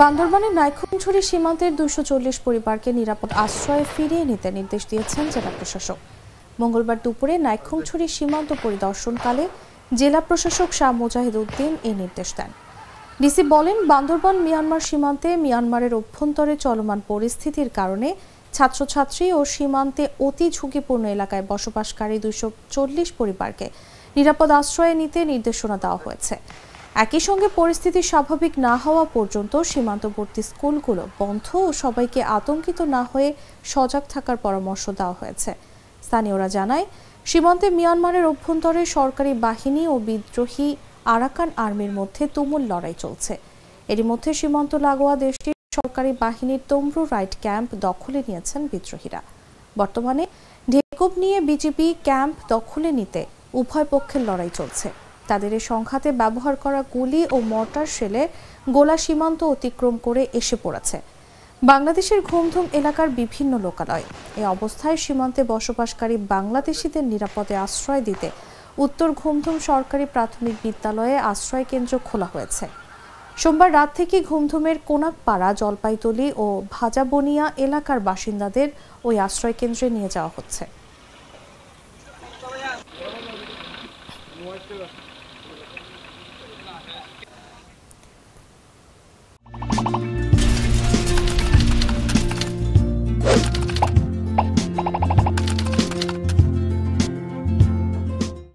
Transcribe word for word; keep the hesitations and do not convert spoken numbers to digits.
বান্দরবানের নাইক্ষ্যংছড়ি সীমান্তের দুশো চল্লিশ পরিবারকে নিরাপদ আশ্রয়ে ফিরিয়ে নিতে নির্দেশ দিয়েছেন জেলা প্রশাসক। মঙ্গলবার দুপুরে নাইক্ষ্যংছড়ি সীমান্ত পরিদর্শনকালে জেলা প্রশাসক শাহ মুজাহিদউদ্দিন এই নির্দেশ দেন। ডিসি বলেন, বান্দরবান মিয়ানমার সীমান্তে মিয়ানমারের অভ্যন্তরে চলমান পরিস্থিতির কারণে ছাত্রছাত্রী ও সীমান্তে অতি ঝুঁকিপূর্ণ এলাকায় বসবাসকারী দুশো চল্লিশ পরিবারকে নিরাপদ আশ্রয়ে নিতে নির্দেশনা দেওয়া হয়েছে। একই সঙ্গে পরিস্থিতি স্বাভাবিক না হওয়া পর্যন্ত সীমান্তবর্তী স্কুলগুলো বন্ধ ও সবাইকে আতঙ্কিত না হয়ে সজাগ থাকার পরামর্শ দেওয়া হয়েছে। স্থানীয়রা জানায়, সীমান্তে মিয়ানমারের অভ্যন্তরে সরকারি বাহিনী ও বিদ্রোহী আরাকান আর্মির মধ্যে তুমুল লড়াই চলছে। এরই মধ্যে সীমান্ত লাগোয়া দেশটির সরকারি বাহিনীর তমরু রাইট ক্যাম্প দখলে নিয়েছেন বিদ্রোহীরা। বর্তমানে ঢেকুব নিয়ে বিজিবি ক্যাম্প দখলে নিতে উভয় পক্ষের লড়াই চলছে। তাদের এই সংঘাতে ব্যবহার করা গুলি ও মর্টার শেলে গোলা সীমান্ত অতিক্রম করে এসে পড়েছে বাংলাদেশের ঘুমধুম এলাকার বিভিন্ন লোকালয়। এই অবস্থায় সীমান্তে বসবাসকারী বাংলাদেশিদের নিরাপদে আশ্রয় দিতে উত্তর ঘুমধুম সরকারি প্রাথমিক বিদ্যালয়ে আশ্রয় কেন্দ্র খোলা হয়েছে। সোমবার রাত থেকে ঘুমধুমের কোনাকপাড়া, জলপাইতলি ও ভাজাবনিয়া এলাকার বাসিন্দাদের ওই আশ্রয় কেন্দ্রে নিয়ে যাওয়া হচ্ছে।